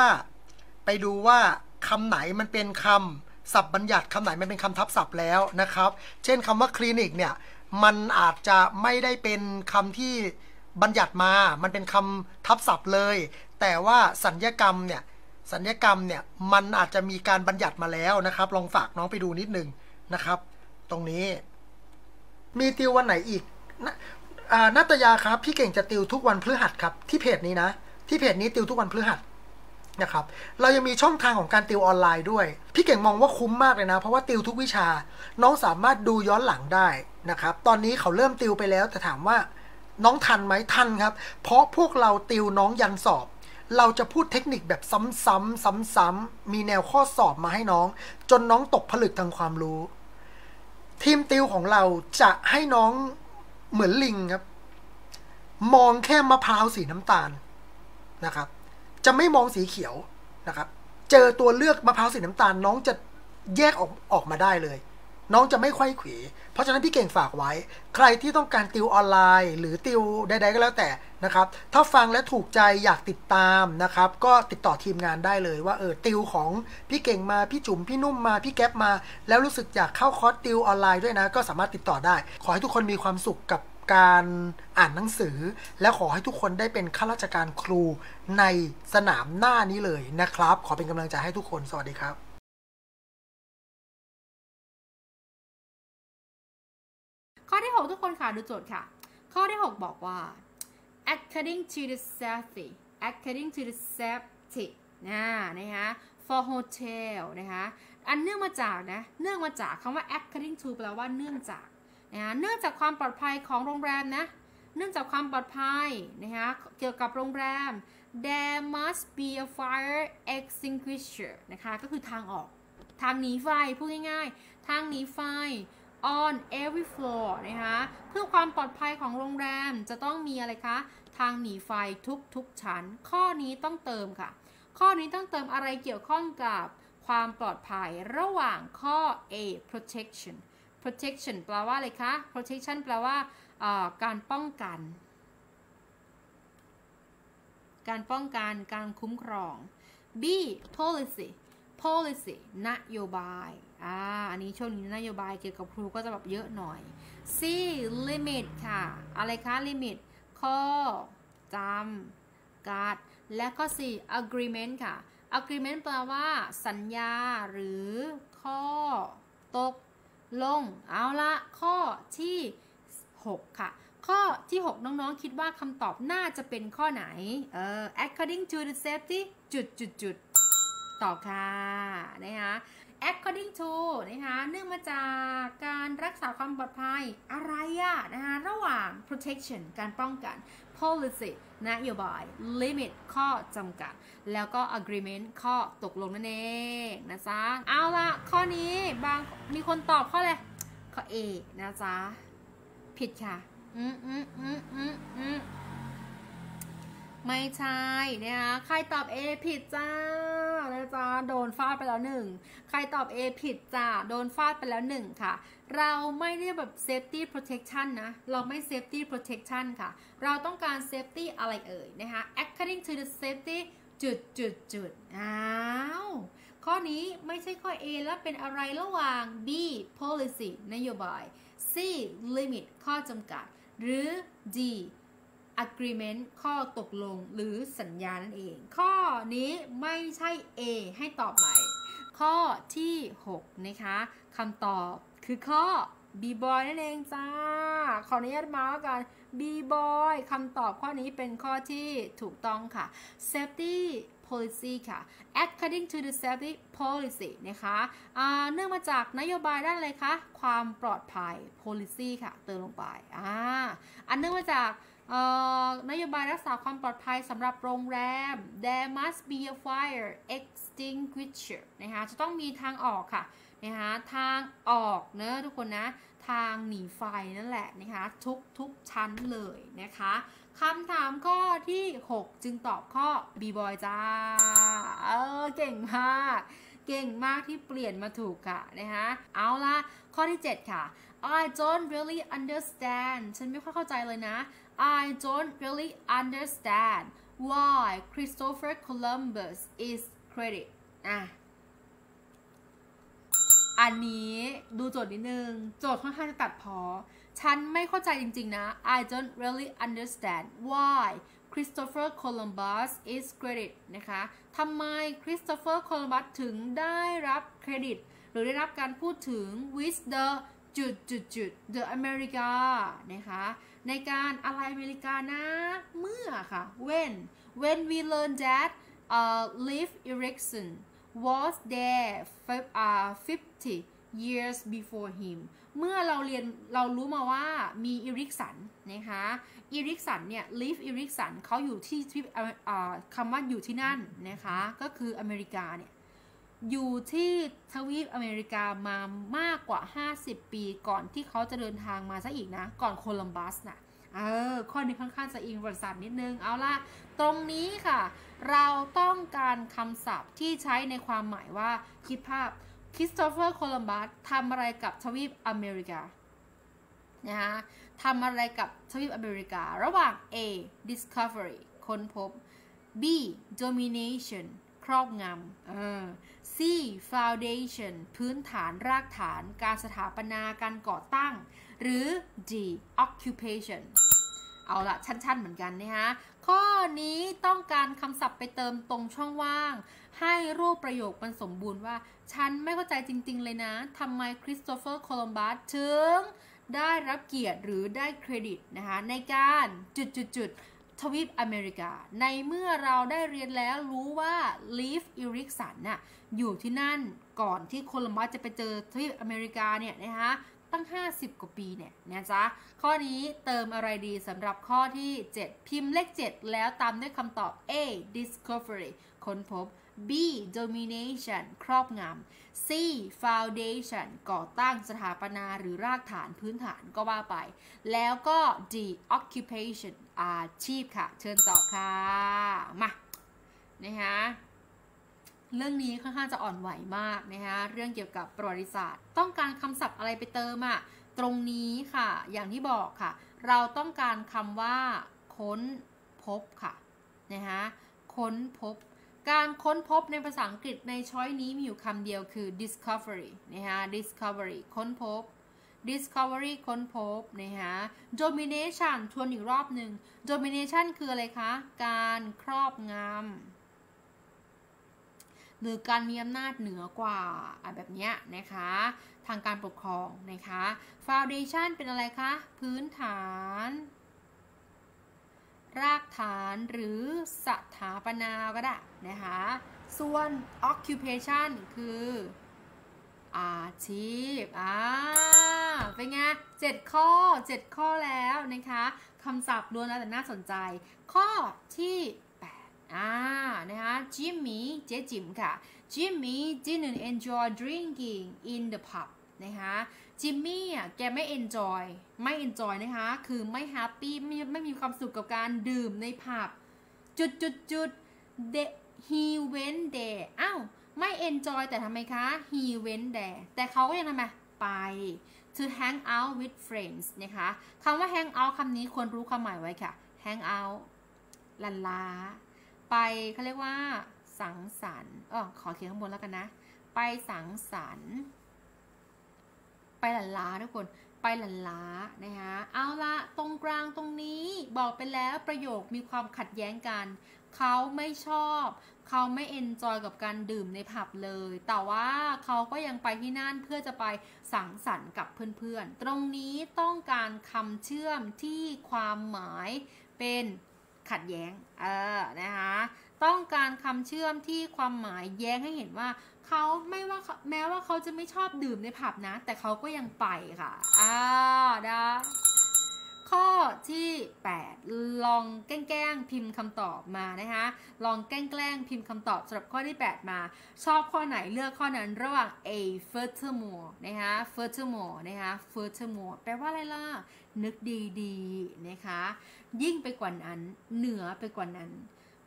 าคำไหนมันเป็นคำศัพท์บัญญัติคำไหนมันเป็นคำทับศัพท์แล้วนะครับเช่นคำว่าคลินิกเนี่ยมันอาจจะไม่ได้เป็นคำที่บัญญัติมามันเป็นคำทับศัพท์เลยแต่ว่าสัญญกรรมเนี่ยมันอาจจะมีการบัญญัติมาแล้วนะครับลองฝากน้องไปดูนิดนึงนะครับตรงนี้มีติววันไหนอีกนัตยาครับพี่เก่งจะติวทุกวันพฤหัสครับที่เพจนี้นะที่เพจนี้ติวทุกวันพฤหัสนะครับเรายังมีช่องทางของการติวออนไลน์ด้วยพี่เก่งมองว่าคุ้มมากเลยนะเพราะว่าติวทุกวิชาน้องสามารถดูย้อนหลังได้นะครับตอนนี้เขาเริ่มติวไปแล้วแต่ถามว่าน้องทันไหมทันครับเพราะพวกเราติวน้องยันสอบเราจะพูดเทคนิคแบบซ้ำๆมีแนวข้อสอบมาให้น้องจนน้องตกผลึกทางความรู้ทีมติวของเราจะให้น้องเหมือนลิงครับมองแค่มะพร้าวสีน้ำตาลนะครับจะไม่มองสีเขียวนะครับเจอตัวเลือกมะพร้าวสีน้ำตาลน้องจะแยกออกมาได้เลยน้องจะไม่ไขว้เขวเพราะฉะนั้นพี่เก่งฝากไว้ใครที่ต้องการติวออนไลน์หรือติวใดๆก็แล้วแต่นะครับถ้าฟังและถูกใจอยากติดตามนะครับก็ติดต่อทีมงานได้เลยว่าติวของพี่เก่งมาพี่จุ๋มพี่นุ่มมาพี่แก๊ปมาแล้วรู้สึกอยากเข้าคอร์สติวออนไลน์ด้วยนะก็สามารถติดต่อได้ขอให้ทุกคนมีความสุขกับการอ่านหนังสือและขอให้ทุกคนได้เป็นข้าราชการครูในสนามหน้านี้เลยนะครับขอเป็นกำลังใจให้ทุกคนสวัสดีครับข้อที่6ทุกคนค่ะดูโจทย์ค่ะข้อที่6บอกว่า according to the safety according to the safety นะคะ for hotel นะคะอันเนื่องมาจากนะเนื่องมาจากคำว่า according to แปลว่าเนื่องจากนะคะเนื่องจากความปลอดภัยของโรงแรมนะเนื่องจากความปลอดภัยนะคะเกี่ยวกับโรงแรม there must be a fire extinguisher นะคะก็คือทางออกทางหนีไฟพูดง่ายๆทางหนีไฟon every floor นะคะเพื่อความปลอดภัยของโรงแรมจะต้องมีอะไรคะทางหนีไฟทุกชั้นข้อนี้ต้องเติมค่ะข้อนี้ต้องเติมอะไรเกี่ยวข้องกับความปลอดภัยระหว่างข้อ A protection แปลว่าอะไรคะ protection แปลว่าการป้องกันการคุ้มครอง B policy นโยบายอันนี้ช่วงนี้นโยบายเกี่ยวกับครูก็จะแบบเยอะหน่อย C limit ค่ะอะไรคะ limit ข้อจำกัดและก็ C agreement ค่ะ agreement แปลว่าสัญญาหรือข้อตกลงเอาละข้อที่6ค่ะข้อที่6น้องๆคิดว่าคำตอบน่าจะเป็นข้อไหนaccording to the safety จุดตอบค่ะนะคะaccording to นะคะเนื่องมาจากการรักษาความปลอดภัยอะไรอะนะคะระหว่าง protection การป้องกัน policy นโยบาย limit ข้อจำกัดแล้วก็ agreement ข้อตกลงนั่นเองนะจ๊ะเอาละข้อนี้บางมีคนตอบข้ออะไรข้อ A นะจ๊ะผิดค่ะ ไม่ใช่นะคะใครตอบ A ผิดจ้านะจ๊ะโดนฟาดไปแล้วหนึ่งใครตอบ A ผิดจ้าโดนฟาดไปแล้วหนึ่งค่ะเราไม่ได้แบบ safety protection นะเราไม่ safety protection ค่ะเราต้องการ safety อะไรเอ่ยนะคะ according to the safety จุดอ้าวข้อนี้ไม่ใช่ข้อ A แล้วเป็นอะไรระหว่าง B policy นโยบาย C limit ข้อจำกัดหรือ D agreement ข้อตกลงหรือสัญญานั่นเองข้อนี้ไม่ใช่ A ให้ตอบใหม่ข้อที่6นะคะคำตอบคือข้อ B boy นั่นเองจ้าขออนุญาตมาแล้วกัน B boy คำตอบข้อนี้เป็นข้อที่ถูกต้องค่ะ safety policy ค่ะ according to the safety policy นะคะเนื่องมาจากนโยบายด้านอะไรคะความปลอดภัย policy ค่ะเติมลงไปอันเนื่องมาจากนโยบายรักษาความปลอดภัยสำหรับโรงแรม There must be a fire extinguisher นะคะจะต้องมีทางออกค่ะนะคะทางออกเนอะทุกคนนะทางหนีไฟนั่นแหละนะคะทุกชั้นเลยนะคะคำถามข้อที่6จึงตอบข้อ B boy จ้าเก่งมากที่เปลี่ยนมาถูกค่ะนะคะเอาละข้อที่7ค่ะ I don't really understand ฉันไม่ค่อยเข้าใจเลยนะI don't really understand why Christopher Columbus is credited อันนี้ดูโจทย์นิดนึงโจทย์ค่อนข้างจะตัดพอฉันไม่เข้าใจจริงๆนะ I don't really understand why Christopher Columbus is credited นะคะทำไม Christopher Columbus ถึงได้รับเครดิตหรือได้รับการพูดถึง with the the America นะคะในการอะไรอเมริกานะเมื่อค่ะ when we learned that Live Erickson was there 50 years before him เมื่อเรารู้มาว่ามีอิริกสันนะคะอิริกสันเนี่ย Live Erickson เขาอยู่ที่คำว่าอยู่ที่นั่นนะคะก็คืออเมริกาเนี่ยอยู่ที่ทวีปอเมริกามามากกว่า50ปีก่อนที่เขาจะเดินทางมาซะอีกนะก่อนโคลัมบัสนะข้อนี้ค่อนข้างจะอิงประวัติศาสตร์นิดนึงเอาล่ะตรงนี้ค่ะเราต้องการคำศัพท์ที่ใช้ในความหมายว่าคิดภาพคริสโตเฟอร์โคลัมบัสทำอะไรกับทวีปอเมริกานะคะทำอะไรกับทวีปอเมริการะหว่าง A discovery ค้นพบ B dominationครอบงำC foundation พื้นฐานรากฐานการสถาปนาการก่อตั้งหรือ D occupation เอาละชั้นๆเหมือนกันนะคะข้อนี้ต้องการคำศัพท์ไปเติมตรงช่องว่างให้รูปประโยคมันสมบูรณ์ว่าฉันไม่เข้าใจจริงๆเลยนะทำไมคริสโตเฟอร์โคลัมบัสถึงได้รับเกียรติหรือได้เครดิตนะคะในการจุดๆทวีปอเมริกาในเมื่อเราได้เรียนแล้วรู้ว่าลีฟอิริกสันน่ะอยู่ที่นั่นก่อนที่โคลัมบัสจะไปเจอทวีปอเมริกาเนี่ยนะคะตั้ง50กว่าปีเนี่ยนะจ๊ะข้อนี้เติมอะไรดีสำหรับข้อที่7พิมพ์เลข7แล้วตามด้วยคำตอบ A discovery ค้นพบ B domination ครอบงำ C foundation ก่อตั้งสถาปนาหรือรากฐานพื้นฐานก็ว่าไปแล้วก็ D occupation อาชีพค่ะเชิญตอบค่ะมานะคะเรื่องนี้ค่อนข้างจะอ่อนไหวมากนะคะเรื่องเกี่ยวกับประวัติศาสตร์ต้องการคำศัพท์อะไรไปเติมอะตรงนี้ค่ะอย่างที่บอกค่ะเราต้องการคำว่าค้นพบค่ะนะคะค้นพบการค้นพบในภาษาอังกฤษในช้อยนี้มีอยู่คำเดียวคือ discovery นะคะ discovery ค้นพบ discovery ค้นพบนะคะ domination ทวนอีกรอบหนึ่ง domination คืออะไรคะการครอบงำหรือการมีอำนาจเหนือกว่าแบบนี้นะคะทางการปกครองนะคะ Foundation เป็นอะไรคะพื้นฐานรากฐานหรือสถาปนาก็ได้นะคะส่วน Occupation คืออาชีพเป็นไง7ข้อ7ข้อแล้วนะคะคำศัพท์ล้วนแล้วแต่น่าสนใจข้อที่นะคะจิมมี่เจ๊จิมค่ะจิมมี่ didn't enjoy drinking in the pub นะคะ จิมมี่อ่ะแกไม่เอนจอยนะคะคือไม่แฮปปี้ไม่มีความสุขกับการดื่มในผับจุดเด he went there อ้าวไม่เอนจอยแต่ทำไมคะ he went there แต่เขาก็ยังทำไมไป to hang out with friends นะคะคำว่า hang out คำนี้ควรรู้ความหมายไว้ค่ะ hang out ลันลาไปเขาเรียกว่าสังสรรค์ขอเขียนข้างบนแล้วกันนะไปสังสรรค์ไปหลันล้าทุกคนไปหลันล้านะคะเอาละตรงกลางตรงนี้บอกไปแล้วประโยคมีความขัดแย้งกันเขาไม่ชอบเขาไม่เอนจอยกับการดื่มในผับเลยแต่ว่าเขาก็ยังไปที่นั่นเพื่อจะไปสังสรรค์กับเพื่อนๆตรงนี้ต้องการคำเชื่อมที่ความหมายเป็นขัดแย้งนะคะต้องการคำเชื่อมที่ความหมายแย้งให้เห็นว่าเขาไม่ว่าแม้ว่าเขาจะไม่ชอบดื่มในผับนะแต่เขาก็ยังไปค่ะได้ข้อที่8ลองแกล้งพิมพ์คำตอบมานะคะลองแกล้งพิมพ์คำตอบสำหรับข้อที่8มาชอบข้อไหนเลือกข้อนั้นระหว่าง A furthermore นะคะ furthermore นะคะ furthermore แปลว่าอะไรล่ะนึกดีๆนะคะยิ่งไปกว่านั้นเหนือไปกว่านั้น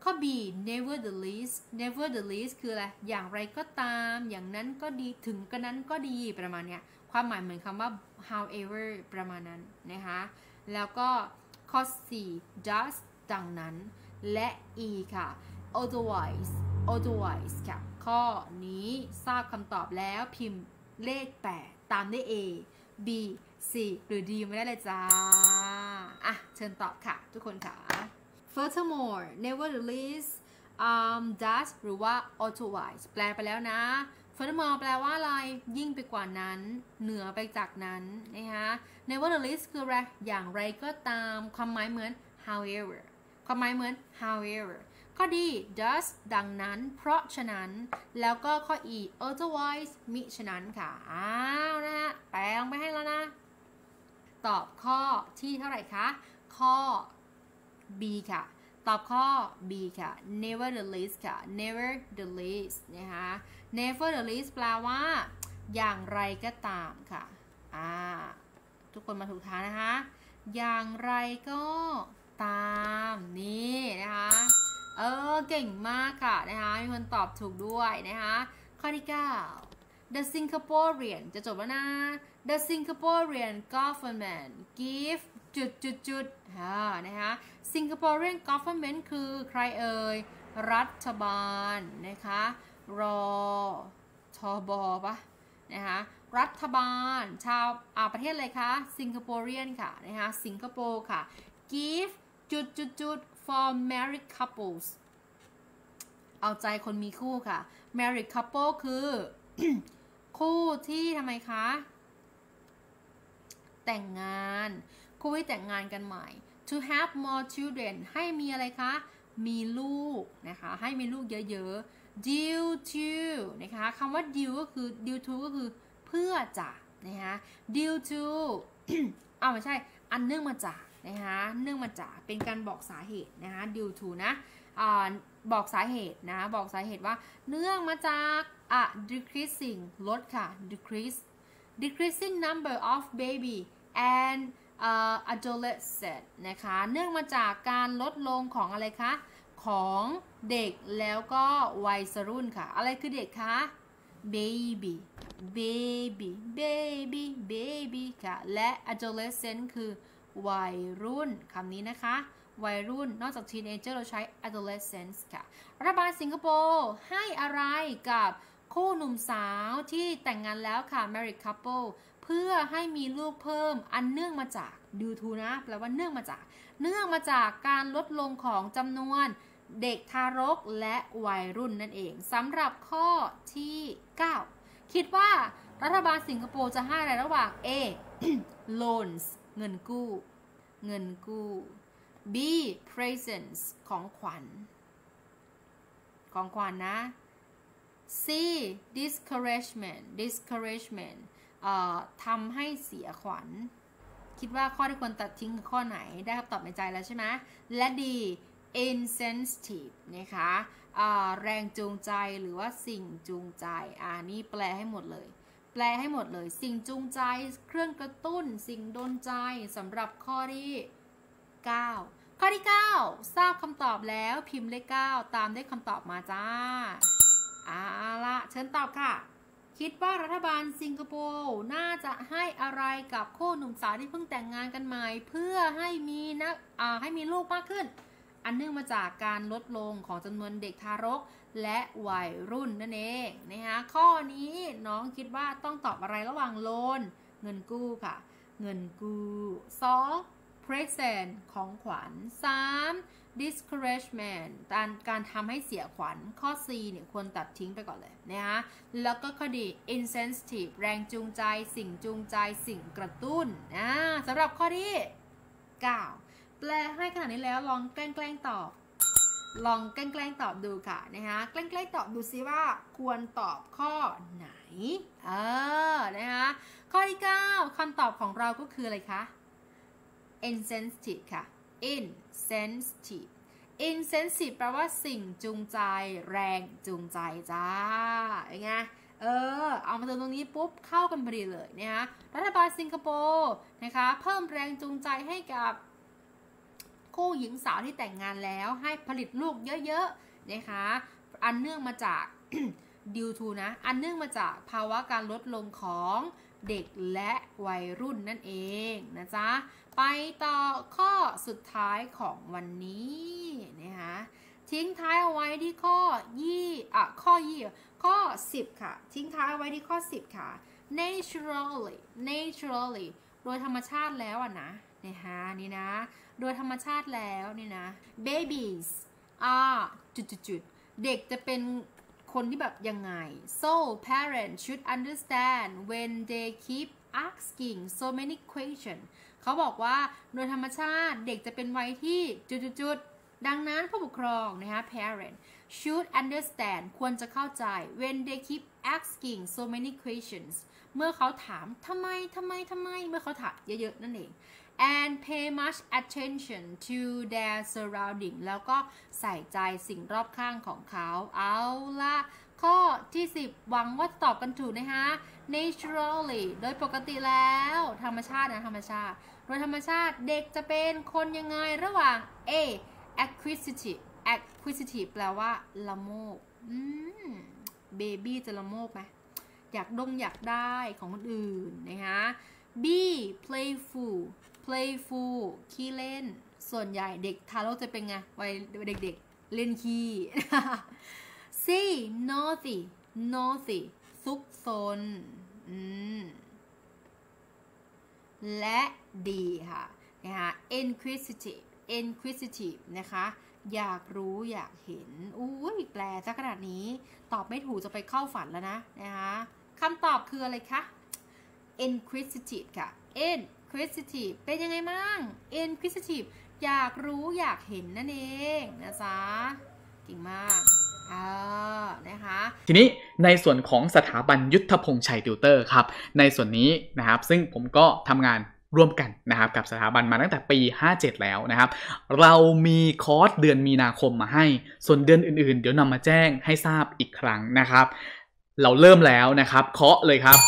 ข้อ B nevertheless nevertheless คืออะไรอย่างไรก็ตามอย่างนั้นก็ดีถึงกระนั้นก็ดีประมาณเนี้ยความหมายเหมือนคำว่า however ประมาณนั้นนะคะแล้วก็ข้อ C does ดังนั้นและ E ค่ะ otherwise ค่ะข้อนี้ทราบคำตอบแล้วพิมพ์เลข8ตามด้วย A B C หรือ D ไม่ได้เลยจ้าอ่ะเชิญตอบค่ะทุกคนค่ะFurthermore, nevertheless, does หรือว่า otherwise แปลไปแล้วนะ Furthermore แปลว่าอะไรยิ่งไปกว่านั้นเหนือไปจากนั้นนะคะ nevertheless คืออะไรอย่างไรก็ตามความหมายเหมือน however ความหมายเหมือน however ข้อดี does ดังนั้นเพราะฉะนั้นแล้วก็ข้อ E otherwise มิฉะนั้นค่ะนะฮะแปลลงไปให้แล้วนะตอบข้อที่เท่าไหร่คะข้อB ค่ะตอบข้อ B ค่ะ nevertheless ค่ะ nevertheless นะคะ nevertheless แปลว่าอย่างไรก็ตามค่ะทุกคนมาถูกทางนะคะอย่างไรก็ตามนี่นะคะเก่งมากค่ะนะคะมีคนตอบถูกด้วยนะคะข้อที่9 the Singaporean จะจบแล้วนะ the Singaporean government giveจุดนะคะ Singaporean government คือใครเอ่ยรัฐบาลนะคะรทบปะนะคะรัฐบาลชาวประเทศอะไรคะ Singaporean ค่ะนะคะสิงคโปร์ค่ะ give จุด for married couples เอาใจคนมีคู่ค่ะ married couple คือ คู่ที่ทำไมคะแต่งงานคู่ที่แต่งงานกันใหม่ to have more children ให้มีอะไรคะมีลูกนะคะให้มีลูกเยอะๆ due to นะคะคำว่า due ก็คือ due to ก็คือเพื่อจะนะคะ due to ไม่ใช่อันเนื่องมาจากนะคะเนื่องมาจากเป็นการบอกสาเหตุนะคะ due to นะบอกสาเหตุนะบอกสาเหตุว่าเนื่องมาจากdecreasing ลดค่ะ decreasing number of baby and adolescent นะคะเนื่องมาจากการลดลงของอะไรคะของเด็กแล้วก็วัยรุ่นค่ะอะไรคือเด็กคะ baby ค่ะและ adolescent คือวัยรุ่นคำนี้นะคะวัยรุ่นนอกจาก teenager เราใช้ adolescent ค่ะรัฐบาลสิงคโปร์ให้อะไรกับคู่หนุ่มสาวที่แต่งงานแล้วค่ะ married coupleเพื่อให้มีลูกเพิ่มอันเนื่องมาจาก due to นะแปลว่าเนื่องมาจากการลดลงของจำนวนเด็กทารกและวัยรุ่นนั่นเองสำหรับข้อที่9คิดว่ารัฐบาลสิงคโปร์จะให้อะไรระหว่าง A loans เงินกู้ B presents ของขวัญนะ C discouragementทำให้เสียขวัญคิดว่าข้อที่ควรตัดทิ้งคือข้อไหนได้คำตอบในใจแล้วใช่ไหมและดี insensitive นะคะแรงจูงใจหรือว่าสิ่งจูงใจนี่แปลให้หมดเลย แปลให้หมดเลยสิ่งจูงใจเครื่องกระตุ้นสิ่งดลใจสำหรับข้อที่9ข้อที่9ทราบคำตอบแล้วพิมพ์เลข9ตามด้วยคำตอบมาจ้าเอาละเชิญตอบค่ะคิดว่ารัฐบาลสิงคโปร์น่าจะให้อะไรกับคู่หนุ่มสาวที่เพิ่งแต่งงานกันใหม่เพื่อให้มีลูกมากขึ้นอันเนื่องมาจากการลดลงของจำนวนเด็กทารกและวัยรุ่นนั่นเองนะคะข้อนี้น้องคิดว่าต้องตอบอะไรระหว่างโลนเงินกู้ค่ะเงินกู้2 present ของขวัญ3 discouragement การทำให้เสียขวัญข้อ C เนี่ยควรตัดทิ้งไปก่อนเลยนะคะแล้วก็ข้อดี insensitive แรงจูงใจสิ่งจูงใจสิ่งกระตุ้นสำหรับข้อที่9แปลให้ขนาดนี้แล้วลองแกล้งตอบดูค่ะนะคะแกล้งตอบดูซิว่าควรตอบข้อไหนนะคะข้อที่9คำตอบของเราก็คืออะไรคะ insensitive ค่ะ insensitive แปลว่าสิ่งจูงใจแรงจูงใจจ้าอย่างเงี้ยเอามาเติมตรงนี้ปุ๊บเข้ากันพอดีเลยนะคะรัฐบาลสิงคโปร์นะคะเพิ่มแรงจูงใจให้กับคู่หญิงสาวที่แต่งงานแล้วให้ผลิตลูกเยอะๆนะคะอันเนื่องมาจาก due to นะอันเนื่องมาจากภาวะการลดลงของเด็กและวัยรุ่นนั่นเองนะจ๊ะไปต่อข้อสุดท้ายของวันนี้นะคะทิ้งท้ายเอาไว้ที่ข้อ10ค่ะทิ้งท้ายเอาไว้ที่ข้อ10ค่ะ naturally โดยธรรมชาติแล้วอะนะนี่นะโดยธรรมชาติแล้วนี่นะ babies are จุดๆเด็กจะเป็นคนที่แบบยังไง so parents should understand when they keep asking so many questions เขาบอกว่าโดยธรรมชาติเด็กจะเป็นวัยที่จุดๆดังนั้นผู้ปกครองนะคะ parents should understand ควรจะเข้าใจ when they keep asking so many questions เมื่อเขาถามทำไมเมื่อเขาถามเยอะๆนั่นเอง and pay much attention to their surrounding แล้วก็ใส่ใจสิ่งรอบข้างของเขาเอาละข้อที่10หวังว่าตอบกันถูกนะคะ naturally โดยปกติแล้วธรรมชาตินะธรรมชาติโดยธรรมชาติเด็กจะเป็นคนยังไงระหว่าง A acquisitive แปลว่าละโมบเบบี้จะละโมบไหมอยากดงอยากได้ของคนอื่นนะคะ B playful ขี้เล่นส่วนใหญ่เด็กทารกจะเป็นไงวัยเด็กๆเล่นขี้ C naughty ซุกซนและ D ค่ะนะคะ inquisitive นะคะอยากรู้อยากเห็นอุ้ยแปลซะขนาดนี้ตอบไม่ถูกจะไปเข้าฝันแล้วนะคะคำตอบคืออะไรคะ inquisitive ค่ะ inquisitive เป็นยังไงมั่ง inquisitive อยากรู้อยากเห็นนั่นเองนะจ๊ะเก่งมากนะคะทีนี้ในส่วนของสถาบันยุทธพงษ์ชัยติวเตอร์ครับในส่วนนี้นะครับซึ่งผมก็ทำงานร่วมกันนะครับกับสถาบันมาตั้งแต่ปี57แล้วนะครับเรามีคอร์สเดือนมีนาคมมาให้ส่วนเดือนอื่นๆเดี๋ยวนำมาแจ้งให้ทราบอีกครั้งนะครับเราเริ่มแล้วนะครับเคาะเลยครับ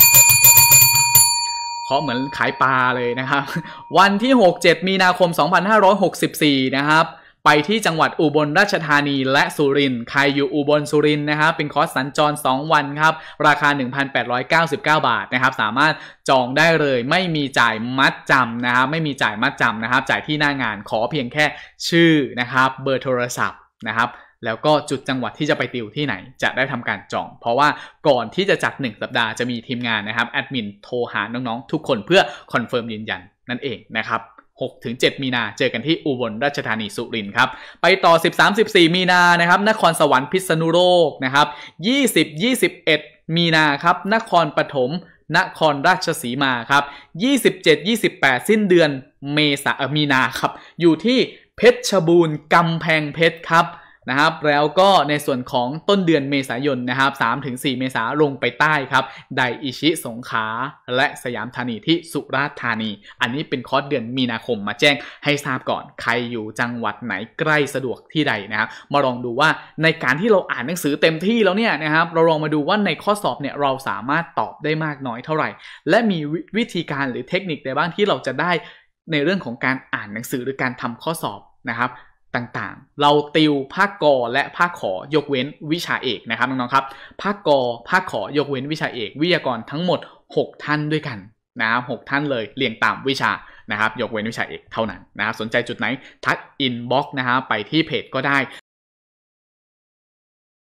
เคาะเหมือนขายปลาเลยนะครับวันที่6-7มีนาคม2564นะครับไปที่จังหวัดอุบลราชธานีและสุรินทร์ใครอยู่อุบลสุรินทร์นะครับเป็นคอร์สสัญจร2วันครับราคา 1,899 บาทนะครับสามารถจองได้เลยไม่มีจ่ายมัดจำนะครับไม่มีจ่ายมัดจำนะครับจ่ายที่หน้างานขอเพียงแค่ชื่อนะครับเบอร์โทรศัพท์นะครับแล้วก็จุดจังหวัดที่จะไปติวที่ไหนจะได้ทำการจองเพราะว่าก่อนที่จะจัด1สัปดาห์จะมีทีมงานนะครับแอดมินโทรหาน้องๆทุกคนเพื่อคอนเฟิร์มยืนยันนั่นเองนะครับ6-7 มีนาเจอกันที่อุบลราชธานีสุรินทร์ครับไปต่อ 13-14 มีนานะครับนครสวรรค์พิษณุโลกนะครับ 20-21 มีนาครับนครปฐมนครราชสีมาครับ27-28 สิ้นเดือนมีนาครับอยู่ที่เพชรบูรณ์กำแพงเพชรครับ นะครับแล้วก็ในส่วนของต้นเดือนเมษายนนะครับ 3-4 เมษายนลงไปใต้ครับไดอิชิสงขลาและสยามธานีที่สุราษฎร์ธานีอันนี้เป็นคอร์สเดือนมีนาคมมาแจ้งให้ทราบก่อนใครอยู่จังหวัดไหนใกล้สะดวกที่ใดนะครับมาลองดูว่าในการที่เราอ่านหนังสือเต็มที่แล้วเนี่ยนะครับเราลองมาดูว่าในข้อสอบเนี่ยเราสามารถตอบได้มากน้อยเท่าไหร่และมีวิธีการหรือเทคนิคใดบ้างที่เราจะได้ในเรื่องของการอ่านหนังสือหรือการทำข้อสอบนะครับต่างๆเราติวภาคกอและภาคขอยกเว้นวิชาเอกนะครับน้องๆครับภาคกอภาคขอยกเว้นวิชาเอกวิทยากรทั้งหมด6ท่านด้วยกันนะครับ6ท่านเลยเรียงตามวิชานะครับยกเว้นวิชาเอกเท่านั้นนะครับสนใจจุดไหนทักอินบ็อกซ์นะครับไปที่เพจก็ได้